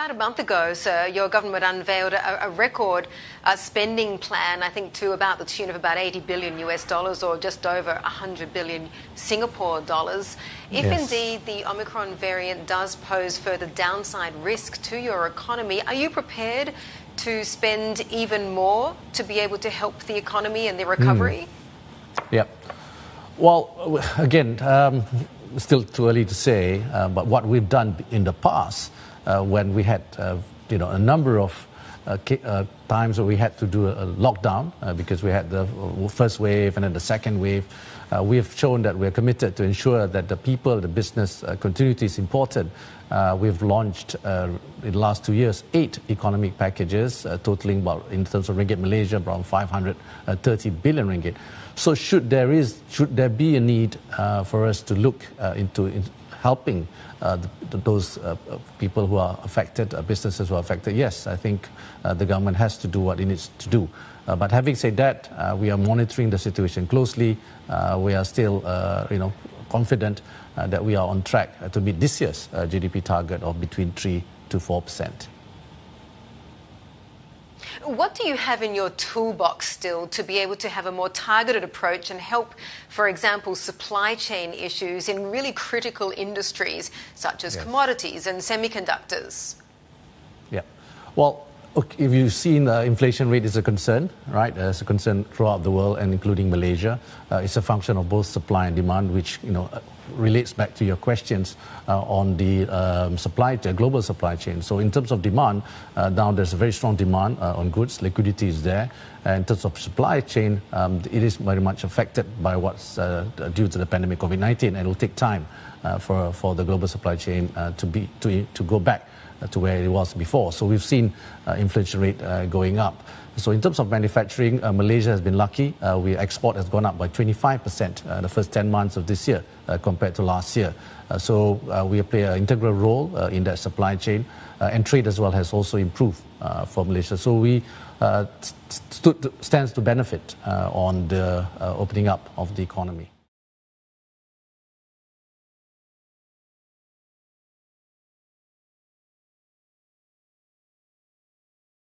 About a month ago, sir, your government unveiled a record spending plan, I think, to about the tune of about $80 billion US or just over 100 billion Singapore dollars. If indeed the Omicron variant does pose further downside risk to your economy, are you prepared to spend even more to be able to help the economy and the recovery? Well, again, still too early to say, but what we've done in the past, when we had a number of times where we had to do a lockdown because we had the first wave and then the second wave, we have shown that we're committed to ensure that the people, the business continuity is important. We've launched in the last 2 years 8 economic packages totaling about, in terms of ringgit Malaysia, around 530 billion ringgit. So should there be a need for us to look into helping those people who are affected, businesses who are affected, yes, I think the government has to do what it needs to do. But having said that, we are monitoring the situation closely. We are still, confident that we are on track to meet this year's GDP target of between 3% to 4%. What do you have in your toolbox still to be able to have a more targeted approach and help, for example, supply chain issues in really critical industries such as commodities and semiconductors? Well, look, if you've seen the inflation rate is a concern, right? It's a concern throughout the world and including Malaysia. It's a function of both supply and demand, which, relates back to your questions on the global supply chain. So in terms of demand, now there's a very strong demand on goods, liquidity is there. In terms of supply chain, it is very much affected by what's due to the pandemic COVID-19, and it will take time for the global supply chain to go back to where it was before. So we've seen inflation rate going up. So in terms of manufacturing, Malaysia has been lucky. We export has gone up by 25% in the first 10 months of this year compared to last year. So we play an integral role in that supply chain, and trade as well has also improved for Malaysia. So we stands to benefit on the opening up of the economy.